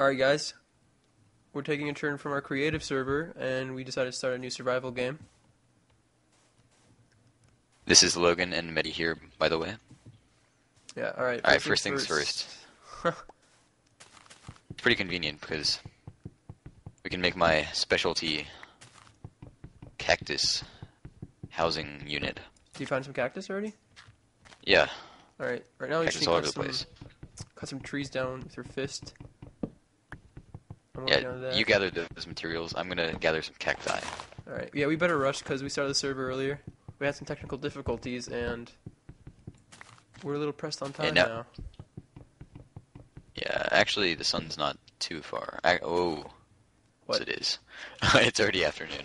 Alright guys, we're taking a turn from our creative server, and we decided to start a new survival game. This is Logan and Mehdi here, by the way. Yeah, alright. Alright, first things first. It's pretty convenient, because we can make my specialty cactus housing unit. Do you find some cactus already? Yeah. Alright, right now we just need to cut some trees down with your fist. Yeah, you gathered those materials. I'm gonna gather some cacti. Alright, yeah, we better rush because we started the server earlier. We had some technical difficulties and we're a little pressed on time now. Yeah, actually the sun's not too far. What? Yes, it is. It's already afternoon.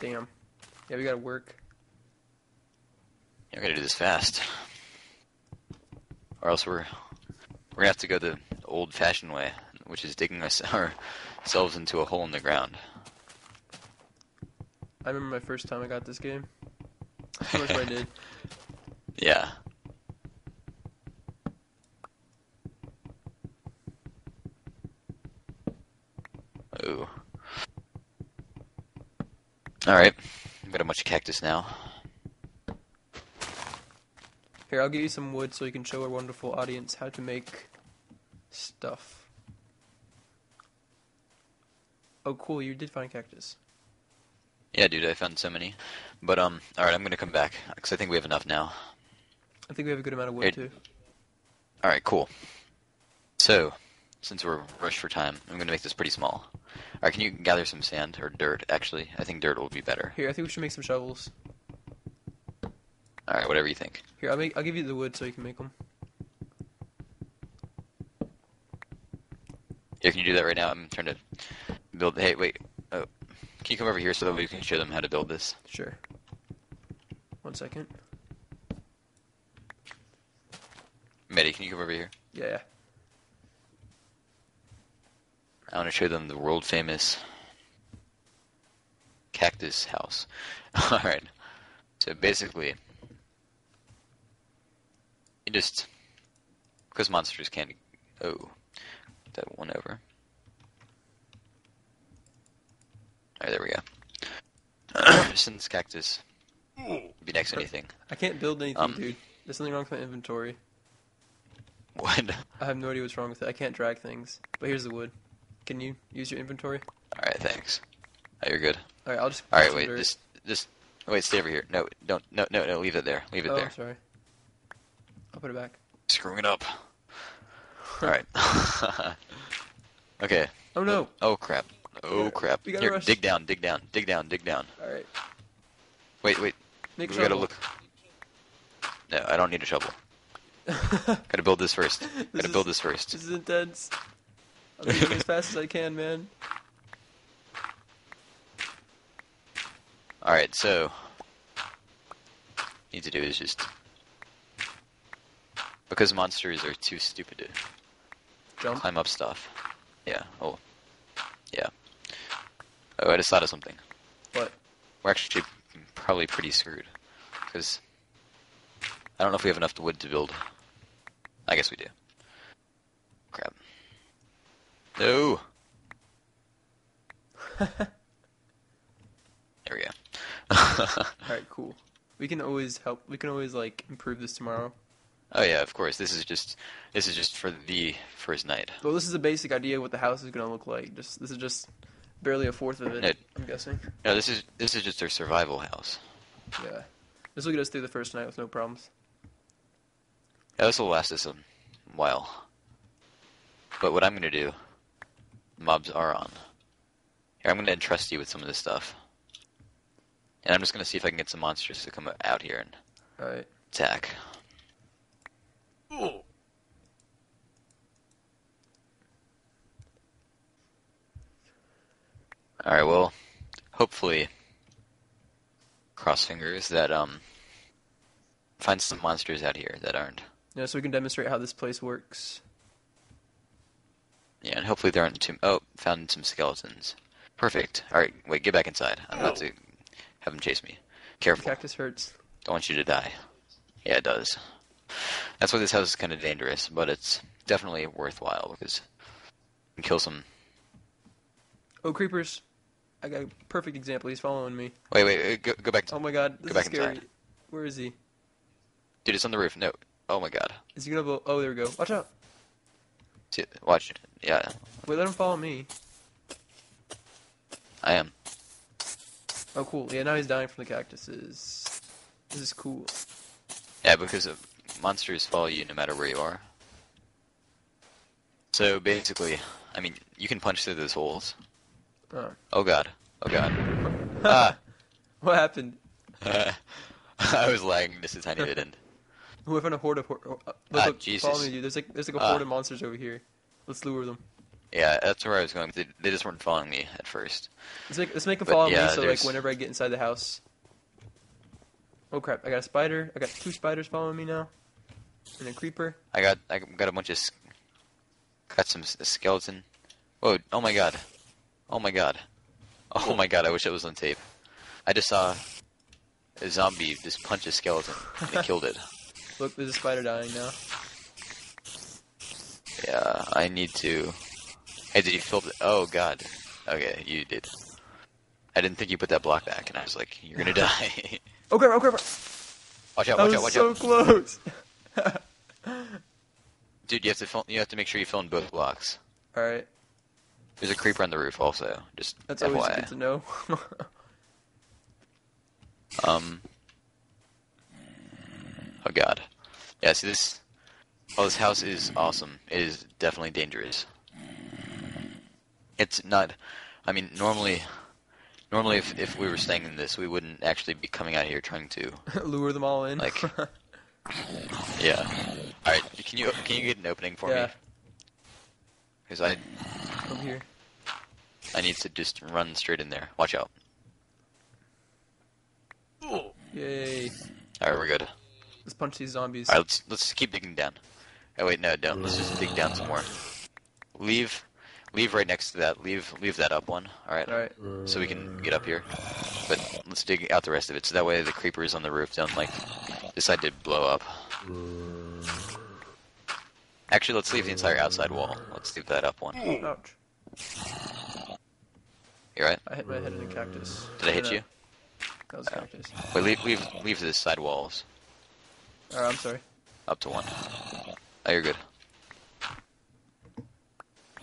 Damn. Yeah, we gotta work. Yeah, we gotta do this fast. Or else we're gonna have to go the old-fashioned way, which is digging ourselves into a hole in the ground. I remember my first time I got this game. How much I did. Yeah. Ooh. Alright. I've got a bunch of cactus now. Here, I'll give you some wood so you can show our wonderful audience how to make stuff. Oh, cool, you did find cactus. Yeah, dude, I found so many. But, alright, I'm gonna come back, because I think we have enough now. I think we have a good amount of wood, too. Alright, cool. So, since we're rushed for time, I'm gonna make this pretty small. Alright, can you gather some sand, or dirt, actually? I think dirt will be better. Here, I think we should make some shovels. Alright, whatever you think. Here, I'll give you the wood so you can make them. Yeah, can you do that right now? I'm trying to... Hey, wait. Oh, can you come over here so that we can show them how to build this? Sure. 1 second. Mehdi, can you come over here? Yeah. I want to show them the world famous cactus house. All right. So basically, you just because monsters can't. Oh, that one over. Alright, there we go. Since cactus be next to anything. I can't build anything, dude. There's something wrong with my inventory. What? I have no idea what's wrong with it. I can't drag things. But here's the wood. Can you use your inventory? Alright, thanks. Oh, you're good. Alright, I'll just... Alright, wait, wait, stay over here. No, don't... No, leave it there. Leave it there. Oh, sorry. I'll put it back. Screwing it up. Alright. Okay. Oh, no. Oh, crap. Oh crap! Here, rush. Dig down, dig down, dig down, dig down. All right. Wait. We gotta look. No, I don't need a shovel. Gotta build this first. This is intense. I'm moving as fast as I can, man. All right, so what you need to do is just because monsters are too stupid to climb up stuff. Yeah. Oh. Yeah. Oh, I just thought of something. What? We're actually probably pretty screwed. Because I don't know if we have enough wood to build. I guess we do. Crap. No! There we go. Alright, cool. We can always help. We can always, like, improve this tomorrow. Oh yeah, of course. This is just for the first night. Well, this is a basic idea of what the house is gonna look like. This is just barely a fourth of it. No, I'm guessing. No, this is just our survival house. Yeah, this will get us through the first night with no problems. Yeah, this will last us a while. But what I'm gonna do, mobs are on. Here, I'm gonna entrust you with some of this stuff, and I'm just gonna see if I can get some monsters to come out here and attack. Alright, well, hopefully, cross fingers, that, find some monsters out here that aren't. Yeah, so we can demonstrate how this place works. Yeah, and hopefully there aren't too... Oh, found some skeletons. Perfect. Alright, wait, get back inside. I'm about to have them chase me. Careful. The cactus hurts. Don't want you to die. Yeah, it does. That's why this house is kind of dangerous, but it's definitely worthwhile because and kill some. Oh, creepers. I got a perfect example. He's following me. Wait. Go back. Oh, my God. This is scary. Inside. Where is he? Dude, it's on the roof. No. Oh, my God. Is he going to blow? Oh, there we go. Watch out. Watch it. Yeah. Wait, let him follow me. I am. Oh, cool. Yeah, now he's dying from the cactuses. This is cool. Yeah, because monsters follow you no matter where you are. So, basically, I mean, you can punch through those holes. Oh, God. Oh, God. Ah. What happened? I was lagging just a tiny bit in. We're in a horde of... Look, Jesus. Follow me, dude. There's like a horde of monsters over here. Let's lure them. Yeah, that's where I was going. They just weren't following me at first. Let's make them follow me so, like, whenever I get inside the house... Oh, crap. I got a spider. I got two spiders following me now. And a creeper. I got a bunch of... Got some skeleton. Whoa. Oh, my God. Oh, my God. Oh, my God. I wish it was on tape. I just saw a zombie just punch a skeleton. And it killed it. Look, there's a spider dying now. Yeah, I need to... Hey, did you fill the... Oh, God. Okay, you did. I didn't think you put that block back, and I was like, you're gonna die. Oh, crap, oh, crap. Watch out, watch out, watch out. Close. Dude, you have to make sure you fill in both blocks. Alright. There's a creeper on the roof also. Just that's FYI. Always good to know. Oh, God. Yeah, see this... Oh, this house is awesome. It is definitely dangerous. It's not... I mean, normally if we were staying in this, we wouldn't actually be coming out here trying to... lure them all in? Like... yeah. Alright, can you get an opening for me? Because I... Come here. I need to just run straight in there. Watch out. Yay. Alright, we're good. Let's punch these zombies. Alright, let's keep digging down. Oh wait, no, don't. Let's just dig down some more. Leave right next to that. Leave that up one. Alright. Alright. So we can get up here. But let's dig out the rest of it, so that way the creepers on the roof don't like decide to blow up. Actually, let's leave the entire outside wall. Let's leave that up one. Ouch. You alright? I hit my head in a cactus. Did I hit you? That was a cactus. Wait, leave the side walls. Alright, I'm sorry. Up to one. Oh, you're good.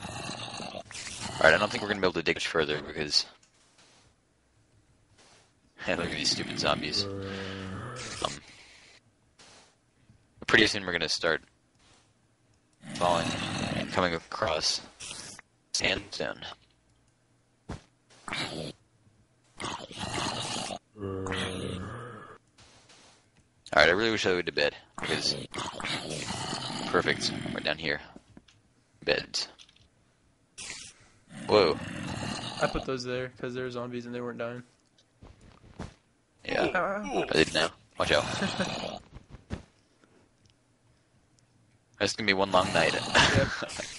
Alright, I don't think we're gonna be able to dig much further because... Hey, look at these stupid zombies. Pretty soon we're gonna start falling and coming across sandstone. Alright, I really wish I went to bed, because... Perfect. We're down here. Beds. Whoa. I put those there, because they were zombies and they weren't dying. Yeah. I did now. Watch out. This is going to be one long night. Yep.